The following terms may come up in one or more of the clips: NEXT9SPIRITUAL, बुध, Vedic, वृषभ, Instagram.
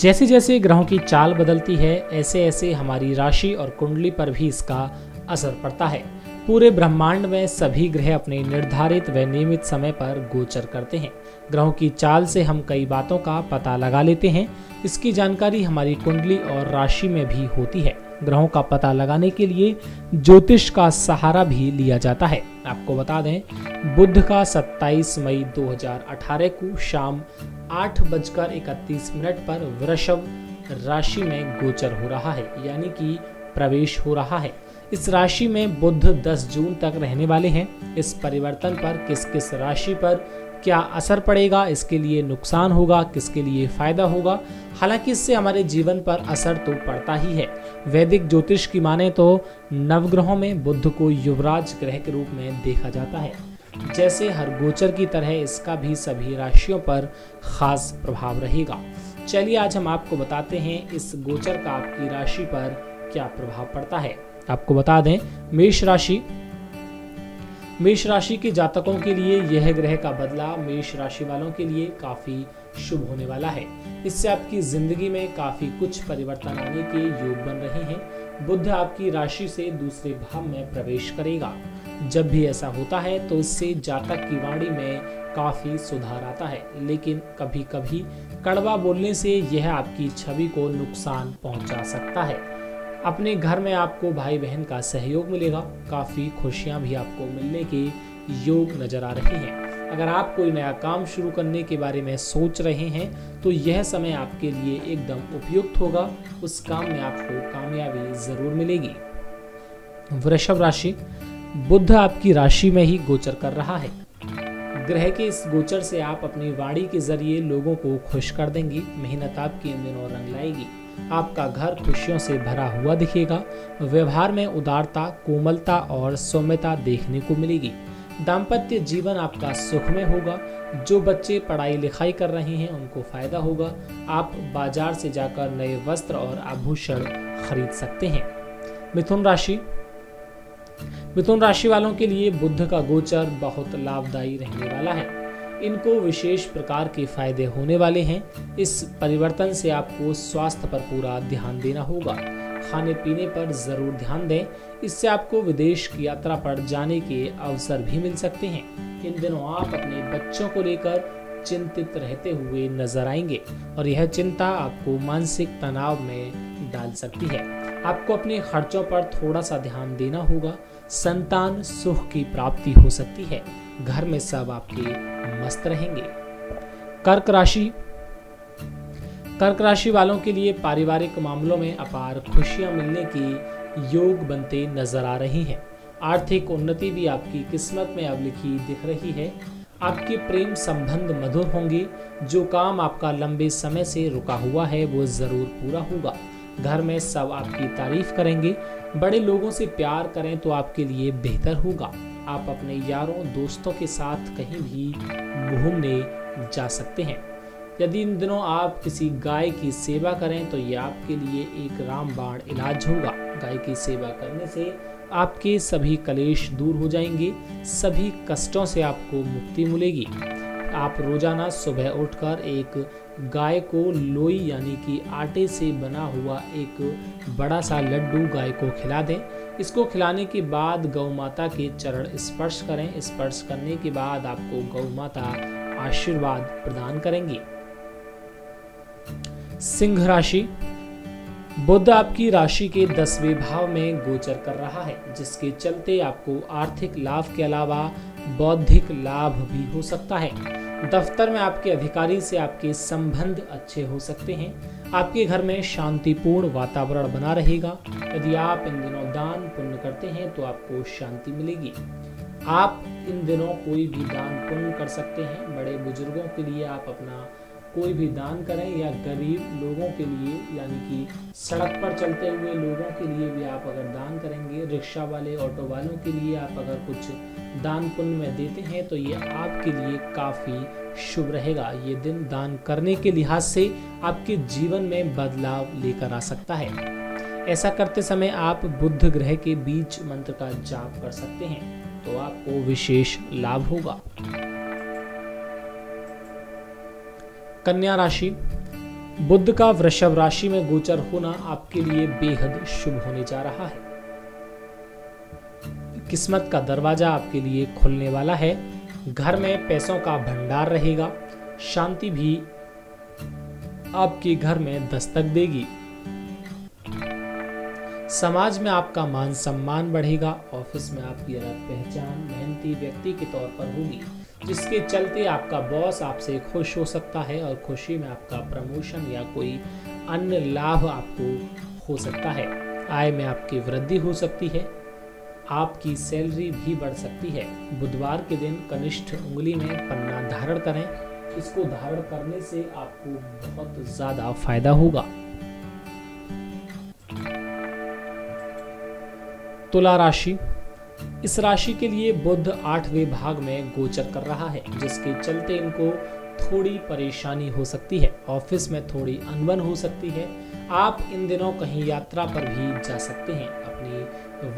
जैसे जैसे ग्रहों की चाल बदलती है ऐसे ऐसे हमारी राशि और कुंडली पर भी इसका असर पड़ता है। पूरे ब्रह्मांड में सभी ग्रह अपने निर्धारित व नियमित समय पर गोचर करते हैं। ग्रहों की चाल से हम कई बातों का पता लगा लेते हैं। इसकी जानकारी हमारी कुंडली और राशि में भी होती है। ग्रहों का पता लगाने के लिए ज्योतिष का सहारा भी लिया जाता है। आपको बता दें, बुध का 27 मई 2018 को शाम 8:31 पर वृषभ राशि में गोचर हो रहा है, यानी कि प्रवेश हो रहा है। इस राशि में बुध 10 जून तक रहने वाले हैं। इस परिवर्तन पर किस किस राशि पर क्या असर पड़ेगा, इसके लिए नुकसान होगा, किसके लिए फायदा होगा। हालांकि इससे हमारे जीवन पर असर तो पड़ता ही है। वैदिक ज्योतिष की माने तो नवग्रहों में बुध को युवराज ग्रह के रूप में देखा जाता है। जैसे हर गोचर की तरह इसका भी सभी राशियों पर खास प्रभाव रहेगा। चलिए आज हम आपको बताते हैं इस गोचर का आपकी राशि पर क्या प्रभाव पड़ता है। आपको बता दें, मेष राशि के जातकों के लिए यह ग्रह का बदलाव मेष राशि वालों के लिए काफी शुभ होने वाला है। इससे आपकी जिंदगी में काफी कुछ परिवर्तन आने के योग बन रहे हैं। बुध आपकी राशि से दूसरे भाव में प्रवेश करेगा। जब भी ऐसा होता है तो इससे जातक की वाणी में काफी सुधार आता है, लेकिन कभी कभी कड़वा बोलने से यह आपकी छवि को नुकसान पहुंचा सकता है। अपने घर में आपको भाई बहन का सहयोग मिलेगा। काफ़ी खुशियां भी आपको मिलने के योग नज़र आ रहे हैं। अगर आप कोई नया काम शुरू करने के बारे में सोच रहे हैं तो यह समय आपके लिए एकदम उपयुक्त होगा। उस काम में आपको कामयाबी ज़रूर मिलेगी। वृषभ राशि, बुध आपकी राशि में ही गोचर कर रहा है। ग्रह के इस गोचर से आप अपनी वाणी के जरिए लोगों को खुश कर देंगी। मेहनत आपकी इन दिनों रंग लाएगी। आपका घर खुशियों से भरा हुआ दिखेगा। व्यवहार में उदारता, कोमलता और सौम्यता देखने को मिलेगी। दाम्पत्य जीवन आपका सुखमय होगा। जो बच्चे पढ़ाई लिखाई कर रहे हैं उनको फायदा होगा। आप बाजार से जाकर नए वस्त्र और आभूषण खरीद सकते हैं। मिथुन राशि वालों के लिए बुध का गोचर बहुत लाभदायी रहने वाला है। इनको विशेष प्रकार के फायदे होने वाले हैं। इस परिवर्तन से आपको स्वास्थ्य पर पूरा ध्यान देना होगा। खाने पीने पर जरूर ध्यान दें। इससे आपको विदेश की यात्रा पर जाने के अवसर भी मिल सकते हैं। इन दिनों आप अपने बच्चों को लेकर चिंतित रहते हुए नजर आएंगे और यह चिंता आपको मानसिक तनाव में डाल सकती है। आपको अपने खर्चों पर थोड़ा सा ध्यान देना होगा। संतान सुख की प्राप्ति हो सकती है। घर में सब आपके मस्त रहेंगे। कर्क राशि वालों के लिए पारिवारिक मामलों में अपार खुशियां मिलने की योग बनते नजर आ रही हैं। आर्थिक उन्नति भी आपकी किस्मत में अब लिखी दिख रही है। आपके प्रेम संबंध मधुर होंगे। जो काम आपका लंबे समय से रुका हुआ है वो जरूर पूरा होगा। घर में सब आपकी तारीफ करेंगे। बड़े लोगों से प्यार करें तो आपके लिए बेहतर होगा। आप अपने यारों दोस्तों के साथ कहीं भी घूमने जा सकते हैं। यदि इन दिनों आप किसी गाय की सेवा करें तो यह आपके लिए एक रामबाण इलाज होगा। गाय की सेवा करने से आपके सभी कलेश दूर हो जाएंगे। सभी कष्टों से आपको मुक्ति मिलेगी। आप रोजाना सुबह उठकर एक गाय को लोई यानी कि आटे से बना हुआ एक बड़ा सा लड्डू गाय को खिला दें। इसको खिलाने के बाद गौ माता के चरण स्पर्श करें। स्पर्श करने के बाद आपको गौ माता आशीर्वाद प्रदान करेंगी। सिंह राशि, बुध आपकी राशि के 10वें भाव में गोचर कर रहा है, जिसके चलते आपको आर्थिक लाभ के अलावा बौद्धिक लाभ भी हो सकता है। दफ्तर में आपके अधिकारी से आपके संबंध अच्छे हो सकते हैं। आपके घर में शांतिपूर्ण वातावरण बना रहेगा। यदि आप इन दिनों दान पुण्य करते हैं तो आपको शांति मिलेगी। आप इन दिनों कोई भी दान पुण्य कर सकते हैं। बड़े बुजुर्गों के लिए आप अपना कोई भी दान करें या गरीब लोगों के लिए यानी कि सड़क पर चलते हुए लोगों के लिए भी आप अगर दान करेंगे, रिक्शा वाले ऑटो वालों के लिए आप अगर कुछ दान पुण्य में देते हैं तो ये आपके लिए काफ़ी शुभ रहेगा। ये दिन दान करने के लिहाज से आपके जीवन में बदलाव लेकर आ सकता है। ऐसा करते समय आप बुध ग्रह के बीज मंत्र का जाप कर सकते हैं तो आपको विशेष लाभ होगा। कन्या राशि, बुध का वृषभ राशि में गोचर होना आपके लिए बेहद शुभ होने जा रहा है। किस्मत का दरवाजा आपके लिए खुलने वाला है। घर में पैसों का भंडार रहेगा। शांति भी आपके घर में दस्तक देगी। समाज में आपका मान सम्मान बढ़ेगा। ऑफिस में आपकी अलग पहचान मेहनती व्यक्ति के तौर पर होगी, जिसके चलते आपका बॉस आपसे खुश हो सकता है और खुशी में आपका प्रमोशन या कोई अन्य लाभ आपको हो सकता है। आय में आपकी वृद्धि हो सकती है। आपकी सैलरी भी बढ़ सकती है। बुधवार के दिन कनिष्ठ उंगली में पन्ना धारण करें। इसको धारण करने से आपको बहुत ज्यादा फायदा होगा। तुला राशि, इस राशि के लिए बुध 8वें भाग में गोचर कर रहा है, जिसके चलते इनको थोड़ी परेशानी हो सकती है। ऑफिस में थोड़ी अनबन हो सकती है। आप इन दिनों कहीं यात्रा पर भी जा सकते हैं। अपनी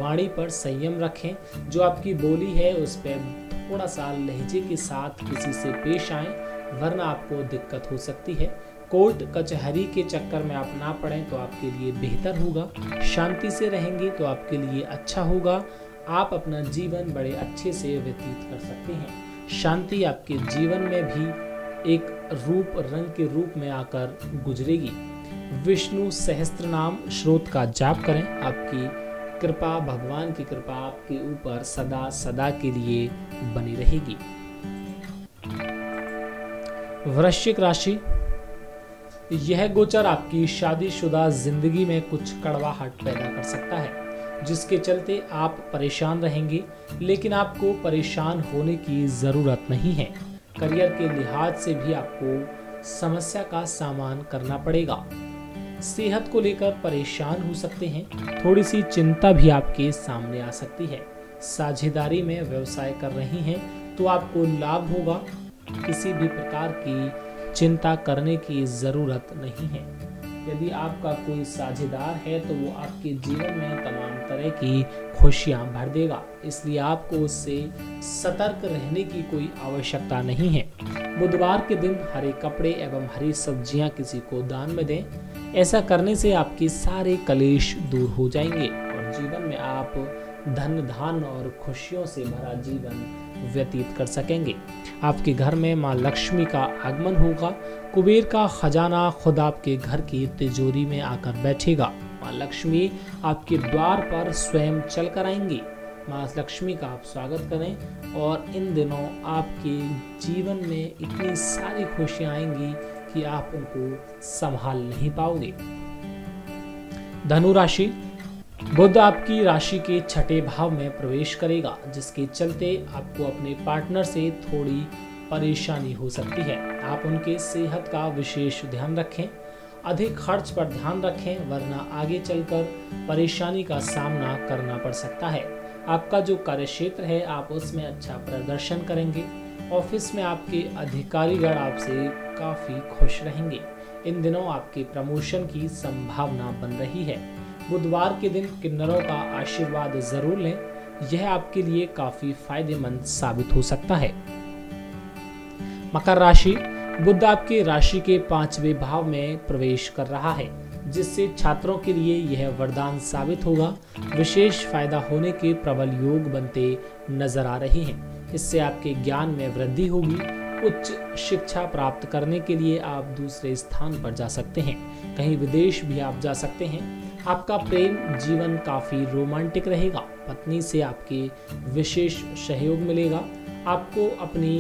वाणी पर संयम रखें। जो आपकी बोली है उस पर थोड़ा सा लहजे के साथ किसी से पेश आए, वरना आपको दिक्कत हो सकती है। कोर्ट कचहरी के चक्कर में आप ना पड़ें तो आपके लिए बेहतर होगा। शांति से रहेंगे तो आपके लिए अच्छा होगा। आप अपना जीवन बड़े अच्छे से व्यतीत कर सकते हैं। शांति आपके जीवन में भी एक रंग के रूप में आकर गुजरेगी। विष्णु सहस्त्र नाम श्रोत का जाप करें। आपकी कृपा, भगवान की कृपा आपके ऊपर सदा सदा के लिए बनी रहेगी। वृश्चिक राशि, यह गोचर आपकी शादीशुदा जिंदगी में कुछ कड़वाहट पैदा कर सकता है, जिसके चलते आप परेशान रहेंगे, लेकिन आपको परेशान होने की ज़रूरत नहीं है। करियर के लिहाज से भी आपको समस्या का सामना करना पड़ेगा। सेहत को लेकर परेशान हो सकते हैं। थोड़ी सी चिंता भी आपके सामने आ सकती है। साझेदारी में व्यवसाय कर रही हैं तो आपको लाभ होगा। किसी भी प्रकार की चिंता करने की ज़रूरत नहीं है। यदि आपका कोई साझेदार है तो वो आपके जीवन में तमाम तरह की खुशियां भर देगा, इसलिए आपको उससे सतर्क रहने की कोई आवश्यकता नहीं है। बुधवार के दिन हरे कपड़े एवं हरी सब्जियां किसी को दान में दें। ऐसा करने से आपके सारे कलेश दूर हो जाएंगे और जीवन में आप धन धान और खुशियों से भरा जीवन व्यतीत कर सकेंगे। आपके घर में माँ लक्ष्मी का आगमन होगा। कुबेर का खजाना खुद आपके घर की तिजोरी में आकर बैठेगा। माँ लक्ष्मी आपके द्वार पर स्वयं चल कर आएंगी। माँ लक्ष्मी का आप स्वागत करें और इन दिनों आपके जीवन में इतनी सारी खुशियाँ आएंगी कि आप उनको संभाल नहीं पाओगे। धनु राशि, बुध आपकी राशि के 6ठे भाव में प्रवेश करेगा, जिसके चलते आपको अपने पार्टनर से थोड़ी परेशानी हो सकती है। आप उनके सेहत का विशेष ध्यान रखें। अधिक खर्च पर ध्यान रखें, वरना आगे चलकर परेशानी का सामना करना पड़ सकता है। आपका जो कार्यक्षेत्र है आप उसमें अच्छा प्रदर्शन करेंगे। ऑफिस में आपके अधिकारीगण आपसे काफ़ी खुश रहेंगे। इन दिनों आपके प्रमोशन की संभावना बन रही है। बुधवार के दिन किन्नरों का आशीर्वाद जरूर लें, यह आपके लिए काफी फायदेमंद साबित हो सकता है। मकर राशि, बुध आपके राशि के 5वें भाव में प्रवेश कर रहा है, जिससे छात्रों के लिए यह वरदान साबित होगा। विशेष फायदा होने के प्रबल योग बनते नजर आ रहे हैं। इससे आपके ज्ञान में वृद्धि होगी। उच्च शिक्षा प्राप्त करने के लिए आप दूसरे स्थान पर जा सकते हैं। कहीं विदेश भी आप जा सकते हैं। आपका प्रेम जीवन काफ़ी रोमांटिक रहेगा। पत्नी से आपके विशेष सहयोग मिलेगा। आपको अपनी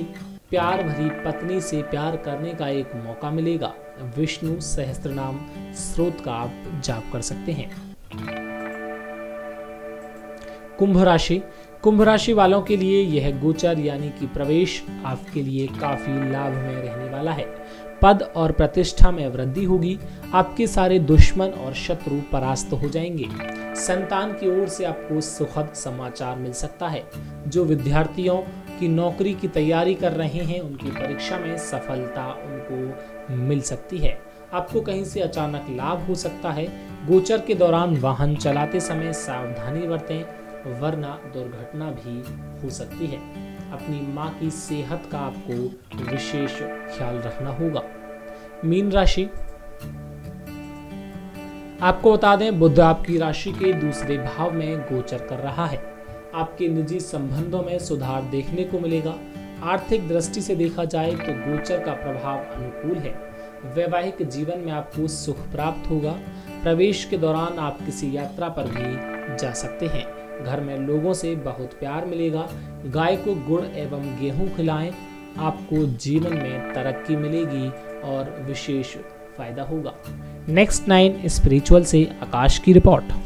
प्यार भरी पत्नी से प्यार करने का एक मौका मिलेगा। विष्णु सहस्त्रनाम स्रोत का आप जाप कर सकते हैं। कुंभ राशि, कुंभ राशि वालों के लिए यह गोचर यानी कि प्रवेश आपके लिए काफ़ी लाभ में रहने वाला है। पद और प्रतिष्ठा में वृद्धि होगी। आपके सारे दुश्मन और शत्रु परास्त हो जाएंगे। संतान की ओर से आपको सुखद समाचार मिल सकता है। जो विद्यार्थियों की नौकरी की तैयारी कर रहे हैं उनकी परीक्षा में सफलता उनको मिल सकती है। आपको कहीं से अचानक लाभ हो सकता है। गोचर के दौरान वाहन चलाते समय सावधानी बरतें, वरना दुर्घटना भी हो सकती है। अपनी माँ की सेहत का आपको विशेष ख्याल रखना होगा। मीन राशि, आपको बता दें, बुध आपकी राशि के दूसरे भाव में गोचर कर रहा है। आपके निजी संबंधों में सुधार देखने को मिलेगा। आर्थिक दृष्टि से देखा जाए तो गोचर का प्रभाव अनुकूल है। वैवाहिक जीवन में आपको सुख प्राप्त होगा। प्रवेश के दौरान आप किसी यात्रा पर भी जा सकते हैं। घर में लोगों से बहुत प्यार मिलेगा। गाय को गुड़ एवं गेहूं खिलाएं। आपको जीवन में तरक्की मिलेगी और विशेष फायदा होगा। नेक्स्ट 9 स्पिरिचुअल से आकाश की रिपोर्ट।